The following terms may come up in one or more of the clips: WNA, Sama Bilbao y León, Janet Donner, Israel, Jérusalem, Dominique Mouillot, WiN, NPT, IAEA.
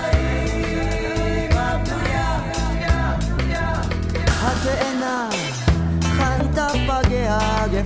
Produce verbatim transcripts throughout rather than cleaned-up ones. Yerushalayim abduya, abduya, hatena, chanta pagea,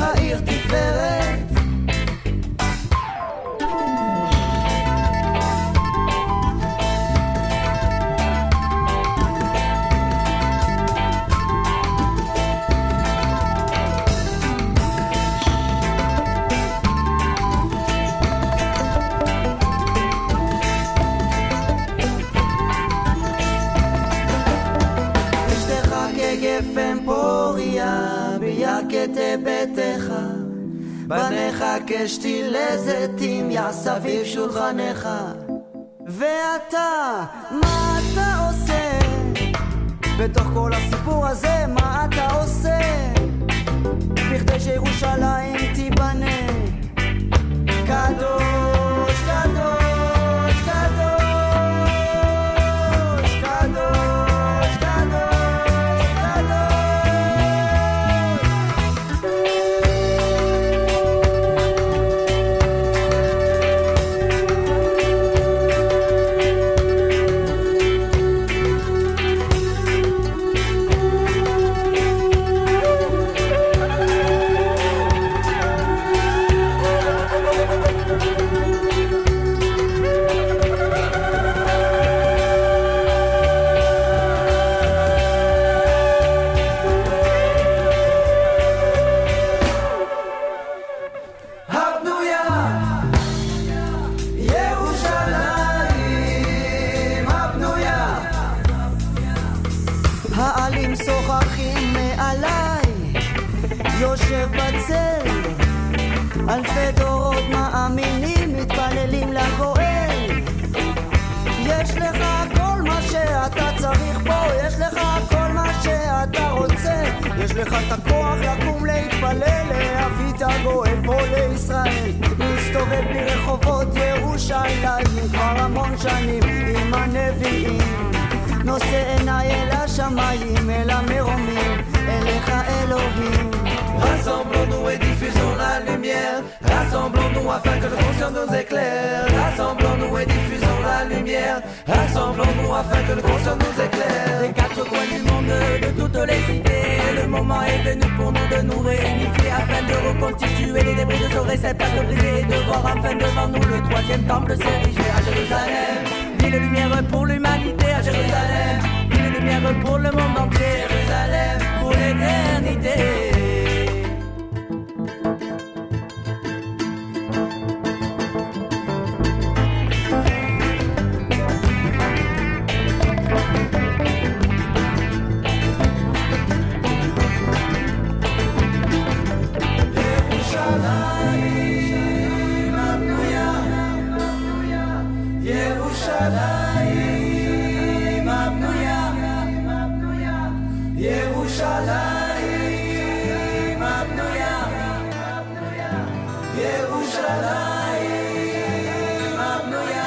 ha'ir tiferet. גפן פוריה ביקתה ביתך, בניך כשתילי זיתים יסביב שולחנך. ואתה, מה אתה עושה? בתוך כל הסיפור הזה, מה אתה עושה? בכדי שירושלים תיבנה. קדוש, קדוש העלים שוחחים מעליי, יושב בצל, אלפי דורות מאמינים, מתפללים לגואל. יש לך כל מה שאתה צריך פה, יש לך כל מה שאתה רוצה, יש לך את הכוח לקום להתפלל, להביא את הגואל פה לישראל. מסתובב ברחובות ירושלים כבר המון שנים עם הנביאים, נושא עיניי אל השמיים, אל המרומים, אליך אלוהים. Rassemblons-nous et diffusons la lumière, rassemblons-nous afin que le conscient nous éclaire. Rassemblons-nous et diffusons la lumière, rassemblons-nous afin que le conscient nous éclaire. Des quatre coins du monde, de toutes les cités, le moment est venu pour nous de nous réunifier afin de reconstituer les débris de ce réceptacle à briser et de voir enfin devant nous le troisième temple s'ériger à Jérusalem. Ville lumière pour l'humanité à Jérusalem, ville lumière pour le monde entier, Jérusalem pour l'éternité. Yerushalayim abnuya, Yerushalayim abnuya, Yerushalayim abnuya.